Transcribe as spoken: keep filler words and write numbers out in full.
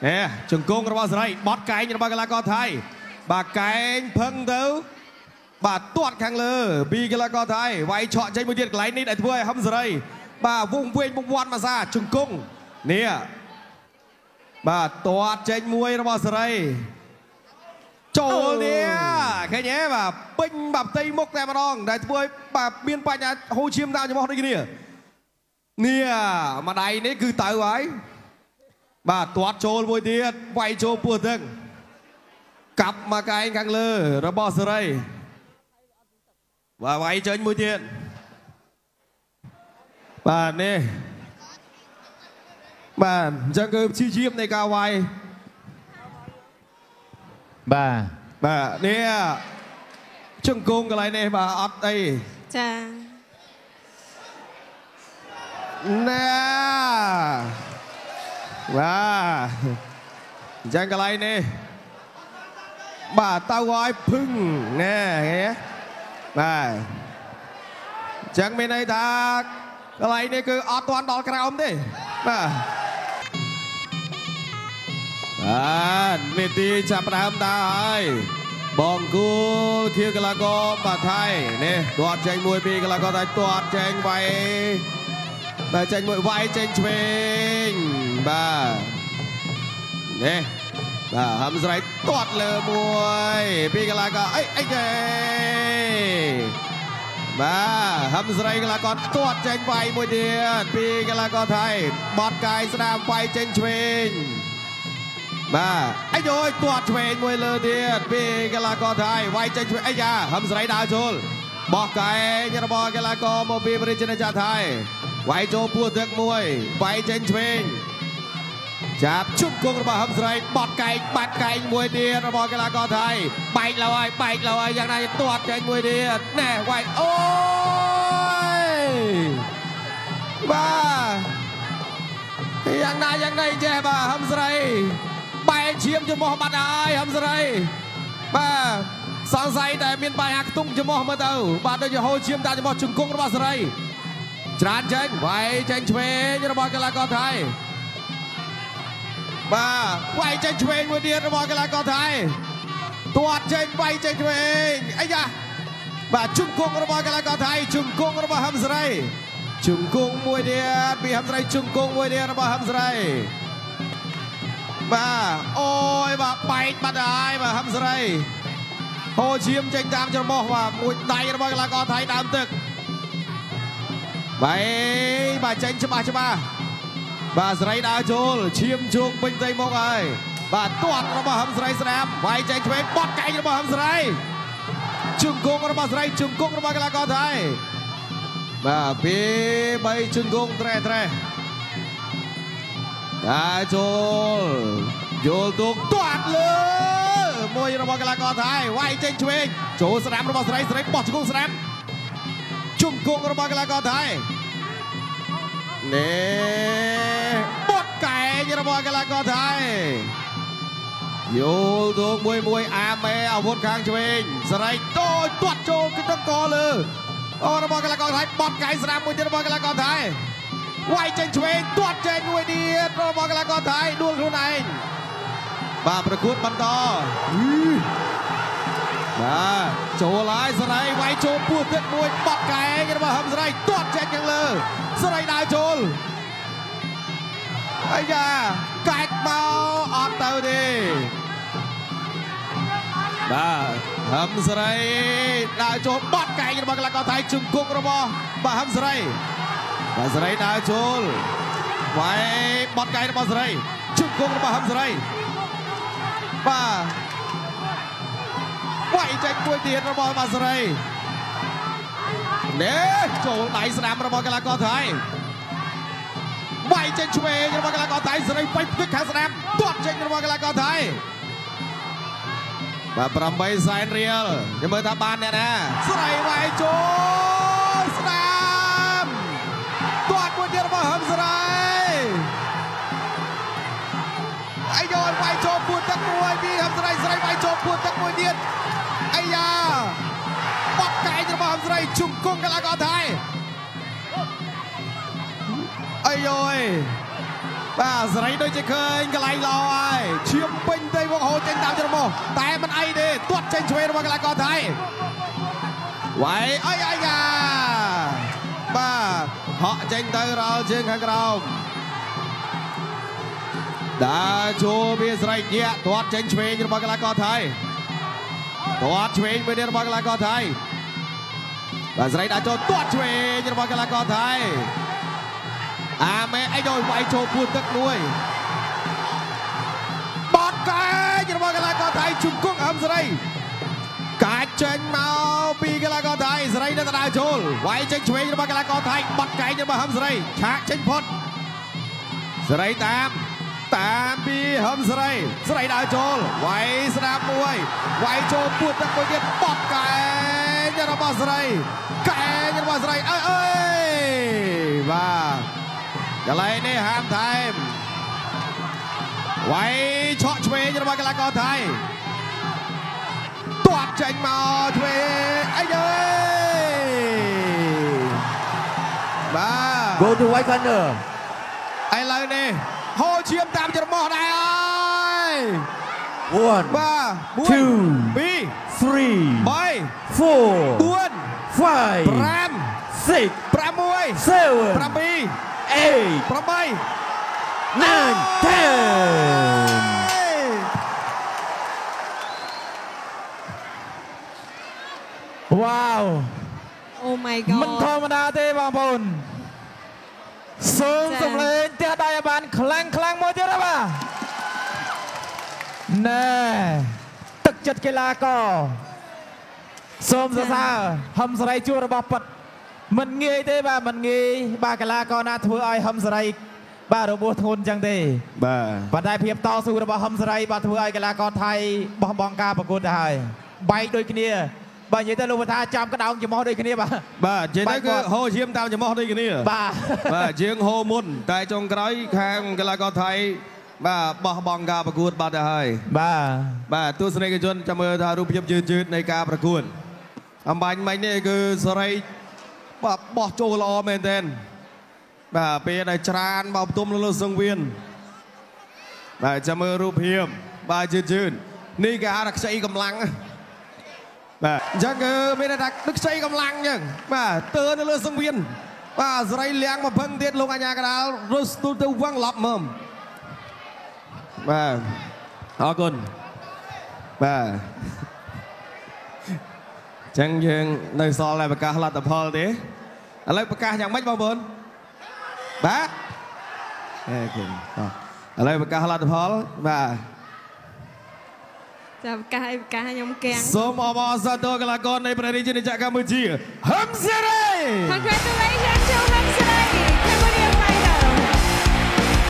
nè trường cung của bọn này bót cánh của bọn con Thái bà cánh phân đấu bà tuột khang lơ bi con Thái vay chọn chơi một điện lấy nít đại thưa hôm giờ đây bà vùng quên vùng quan mà ra trường cung nè bà tuột chơi muối của bọn này trộn nè cái nhé bà pin bập tây mốc này mà đong đại thưa bà biên bạch nhà Hồ Chiêm ra cho bọn đây kia nè nè mà đây nấy cứ tới vậy bà toát trôi môi tiệt quay trôi buồn thương cặp mà cái căng lơ rồi bỏ rơi và quay chơi môi tiệt bà nè bà chẳng cứ chi chiếm này cao vai bà bà nè trưng cung cái này nè bà ấp đây cha nè và giang cái này nè bà tao gọi phưng nè nghe và giang bên này ta cái này nè cứ ở toàn đỏ cam đi và à mệt đi chạm đám ta hay bong cua kia cái là con bà Thái nè đoạt tranh mùi bì cái là con Thái đoạt tranh bay và tranh mùi vai tranh chuyền bà nè bà hầm dưới toát lơ môi bị cái là con ấy ấy kì bà hầm dưới cái là con toát tranh bay môi điện bị cái là con Thái bọt cài sàm bay tranh chuyền bà ấy rồi toát chuyền môi lơ điện bị cái là con Thái bay tranh chuyền ấy ya hầm dưới đá chôn bọt cài cái là bọt cái là con một bị bơi trên trái Thái bay cho bùa thước môi bay tranh chuyền chạm chung cung của bà hầm dưới bọt cánh bạt cánh mùi điện rồi bọt cái là con Thái bạch là ai bạch là ai dạng này tuột cánh mùi điện nè quay ôi bà dạng này dạng này chè bà hầm dưới bay chiếm cho mò mặt ai hầm dưới bà sáng say tại miền bài hạc tung cho mò mặt đầu bà đây cho Hồ Chiêm ta cho mò chung cung của bà dưới tràn tranh bay tranh chuyền rồi bọt cái là con Thái bà quay tranh chuyền mùi điện rồi cái là con Thái tuột tranh quay tranh chuyền ấy da bà chung cung rồi cái là con Thái chung cung rồi hầm dưới chung cung mùi điện bị hầm dưới chung cung mùi điện rồi hầm dưới bà ôi bà bay bắt ai bà hầm dưới Hồ Chiêm tranh tam cho mò và mùi tay rồi cái là con Thái tam tực vậy bà tranh cho bà cho bà bà dưới đá chôn Chiêm chuông bình tây một ai bà tuột nó bà hầm dưới slam vai tranh chuyền bót cánh nó bà hầm dưới trừng cung nó bà dưới trừng cung nó bà cái là con Thái bà bê bay trừng cung tre tre đá chôn vô tuột tuột lơ môi nó bà cái là con Thái vai tranh chuyền chỗ slam nó bà dưới dưới bót trừng cung slam trừng cung nó bà cái là con Thái nè cái như là bò cái là con Thái vô thuộc mùi mùi ám mê ở vốn kháng cho mình giờ đây tôi tuột trôn cái tấm co lư ô nó bò cái là con Thái bọt cái ra mùi tiên bò cái là con Thái quay trên cho mình tuột trên người đi nó bò cái là con Thái đuông luôn này và bật cút bắn to đó chỗ lái giờ đây quay trôn buồn tuyệt mùi bọt cái như là bò hầm giờ đây tuột trên ngang lư giờ đây đào trôn ấy da cạch bao ọt tàu đi bà hầm dưới đá chôn bót cạnh rồi bà cái là con Thái trừng cung rồi bà bà hầm dưới bà dưới đá chôn quay bót cạnh rồi bà dưới trừng cung rồi bà hầm dưới bà quay tranh cuối tiền rồi bà bà dưới nè chỗ đáy slam rồi bà cái là con Thái bay trên chuê nhưng mà cái là con Thái giờ đây bay tuyết khá sẵn tuột trên nhưng mà cái là con Thái và bầm bay sai real nhưng mà ta ban nè nè giờ đây bay trốn sẵn tuột một tiền vào hầm giờ đây anh rồi bay trốn buồn tắc mùi đi hầm giờ đây giờ đây bay trốn buồn tắc mùi điện anh à bắt cái nhưng mà hầm giờ đây trùng cung cái là con Thái ấy rồi Và giấy đôi chơi khơi cái lái rồi chiếm binh tây vong hồ trên tám cho một tay mình ai đi tuột trên chuối qua cái lái còn thấy vậy ấy anh à và họ tranh tay rồi trên hàng rào đã cho biết giấy nhẹ tuột trên chuối qua cái lái còn thấy tuột chuối bên đây qua cái lái còn thấy và giấy đã cho tuột chuối qua cái lái còn thấy. À mẹ anh rồi mà anh cho buồn tất nuôi. Bọt cái cho mọi người là con Thái Trung Quốc ấm dưới đây. Cả tranh mau bị cái là con Thái dưới đây đã ra chôn. Quay tranh chuối cho mọi người là con Thái bọt cái nhưng mà hâm dưới đây. Khác tranh phốt. Dưới đây tam. Tam bị hâm dưới đây. Dưới đây đã chôn. Quay sạp nuôi. Quay cho buồn tất nuôi biết bọt cái nhưng mà dưới đây. Cái nhưng mà dưới đây. Ơi ơi. Và cái này này ham time quay chọn thuê cho mọi người là con Thái toát tranh màu thuê anh ơi và go to white corner anh lời này hô chiếm tam cho mọi này ơi one ba two b three boy four one five ram six ram boy seven ram b eight, probably nine, ten. Wow! Oh my God! Mình thua mà đã thế bằng bốn. Sớm sớm lên tiếp đại bàn khlang khlang một chút nào. Nè, thực chất cái là co. Sớm ra sao? Hầm sấy chua là bắp bật. Mình nghe thế bà mình nghe bà cái là con à thưa ai hâm sấy bà đồ bố thôn chẳng thế bà và đại hiệp to su bà hâm sấy bà thưa ai cái là con Thái bong bong ca bà cô đại bay đôi kia bà như thế luôn bà chạm cái đồng chỉ mò đôi kia bà bà chỉ nói cái hồ chiêm tao chỉ mò đôi kia bà bà riêng hồ môn tại trong cái hàng cái là con Thái bà bong bong ca bà cô đại bà bà tôi xin cái chuyện chăm ơn thà rụp hiệp chữ chữ này ca bà cô âm bánh bánh này cứ sấy bà bỏ chỗ lo mệt tên bà bên này tràn bao tôm luôn sông viên bà chăm ơn rụp hiểm bà chư chư ni cả đặc sĩ cầm lăng bà chắc bên này đặc sĩ cầm lăng nhưng bà tơ nó luôn sông viên bà dây liang mà phân tiết luôn anh nhà cái đó rồi tôi tôi văng lọp mồm bà họ còn bà chẳng riêng nơi so lại bậc ca là tập hợp đấy, lấy bậc ca chẳng mấy bao bốn, bá, lấy bậc ca là tập hợp và, tập ca ca nhóm kèn, số mò mò ra tôi là con này, bên đây trên này chạy campuchia, hâm dê đây.